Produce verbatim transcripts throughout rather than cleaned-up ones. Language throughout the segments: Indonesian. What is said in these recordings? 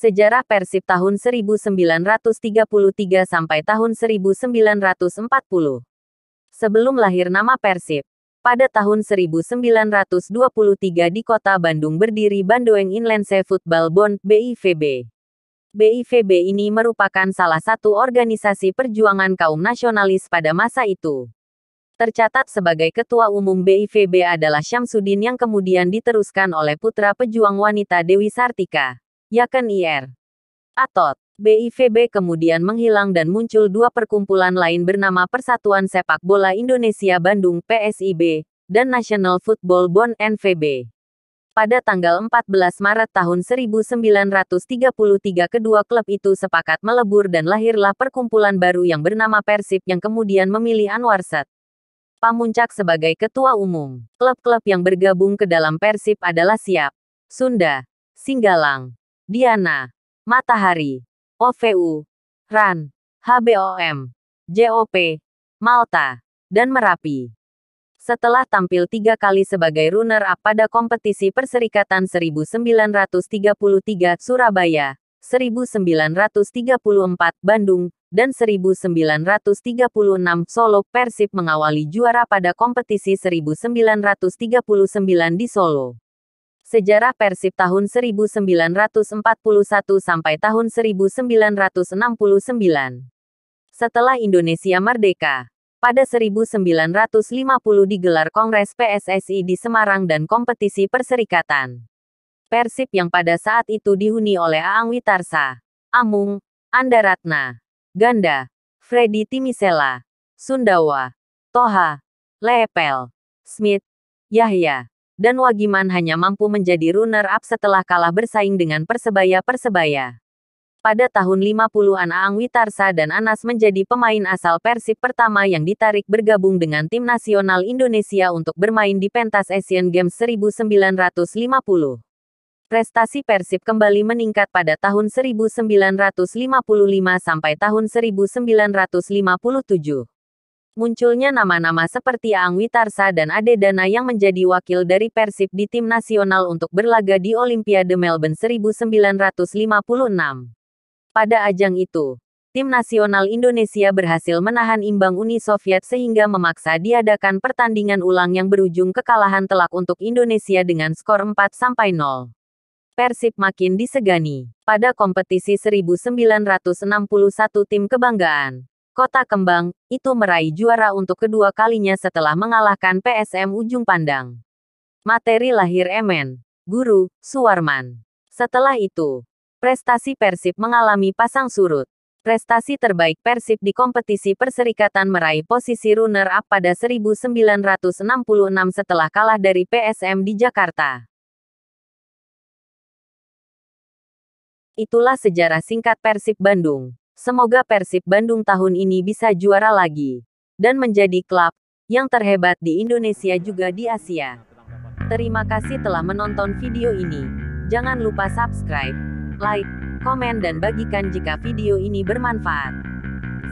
Sejarah Persib tahun seribu sembilan ratus tiga puluh tiga sampai tahun seribu sembilan ratus empat puluh. Sebelum lahir nama Persib, pada tahun seribu sembilan ratus dua puluh tiga di kota Bandung berdiri Bandoeng Inlandsche Voetbal Bond (B I V B). B I V B ini merupakan salah satu organisasi perjuangan kaum nasionalis pada masa itu. Tercatat sebagai ketua umum B I V B adalah Syamsudin yang kemudian diteruskan oleh putra pejuang wanita Dewi Sartika, yakni Ir. Atot. B I V B kemudian menghilang dan muncul dua perkumpulan lain bernama Persatuan Sepak Bola Indonesia Bandung (P S I B) dan National Football Bond (N V B). Pada tanggal empat belas Maret tahun seribu sembilan ratus tiga puluh tiga kedua klub itu sepakat melebur dan lahirlah perkumpulan baru yang bernama Persib yang kemudian memilih Anwar Serj Pamoentjak sebagai ketua umum. Klub-klub yang bergabung ke dalam Persib adalah Siap, Sunda, Singgalang, Diana, Matahari, O V U, R A N, H B O M, J O P, MALTA, dan Merapi. Setelah tampil tiga kali sebagai runner-up pada Kompetisi Perserikatan seribu sembilan ratus tiga puluh tiga Surabaya, seribu sembilan ratus tiga puluh empat Bandung, dan seribu sembilan ratus tiga puluh enam Solo, Persib mengawali juara pada Kompetisi seribu sembilan ratus tiga puluh sembilan di Solo. Sejarah Persib tahun seribu sembilan ratus empat puluh satu sampai tahun seribu sembilan ratus enam puluh sembilan. Setelah Indonesia merdeka, pada seribu sembilan ratus lima puluh digelar Kongres P S S I di Semarang dan Kompetisi Perserikatan. Persib yang pada saat itu dihuni oleh Aang Witarsa, Amung, Andaratna, Ganda, Freddy Timisela, Sundawa, Toha, Lepel, Smith, Jahja, dan Wagiman hanya mampu menjadi runner-up setelah kalah bersaing dengan Persebaya-Persebaya. Pada tahun lima puluhan Aang Witarsa dan Anas menjadi pemain asal Persib pertama yang ditarik bergabung dengan tim nasional Indonesia untuk bermain di pentas Asian Games seribu sembilan ratus lima puluh. Prestasi Persib kembali meningkat pada tahun seribu sembilan ratus lima puluh lima sampai tahun seribu sembilan ratus lima puluh tujuh. Munculnya nama-nama seperti Aang Witarsa dan Ade Dana yang menjadi wakil dari Persib di tim nasional untuk berlaga di Olimpiade Melbourne seribu sembilan ratus lima puluh enam. Pada ajang itu, tim nasional Indonesia berhasil menahan imbang Uni Soviet sehingga memaksa diadakan pertandingan ulang yang berujung kekalahan telak untuk Indonesia dengan skor empat nol. Persib makin disegani. Pada kompetisi seribu sembilan ratus enam puluh satu tim kebanggaan, Kota Kembang, itu meraih juara untuk kedua kalinya setelah mengalahkan P S M Ujung Pandang. Materi lahir Emen, Guru, Suwarman. Setelah itu, prestasi Persib mengalami pasang surut. Prestasi terbaik Persib di Kompetisi Perserikatan meraih posisi runner-up pada seribu sembilan ratus enam puluh enam setelah kalah dari P S M di Jakarta. Itulah sejarah singkat Persib Bandung. Semoga Persib Bandung tahun ini bisa juara lagi dan menjadi klub yang terhebat di Indonesia juga di Asia. Terima kasih telah menonton video ini. Jangan lupa subscribe, like, komen dan bagikan jika video ini bermanfaat.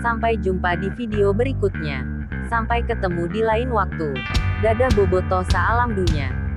Sampai jumpa di video berikutnya. Sampai ketemu di lain waktu. Dadah bobotoh, salam dunia.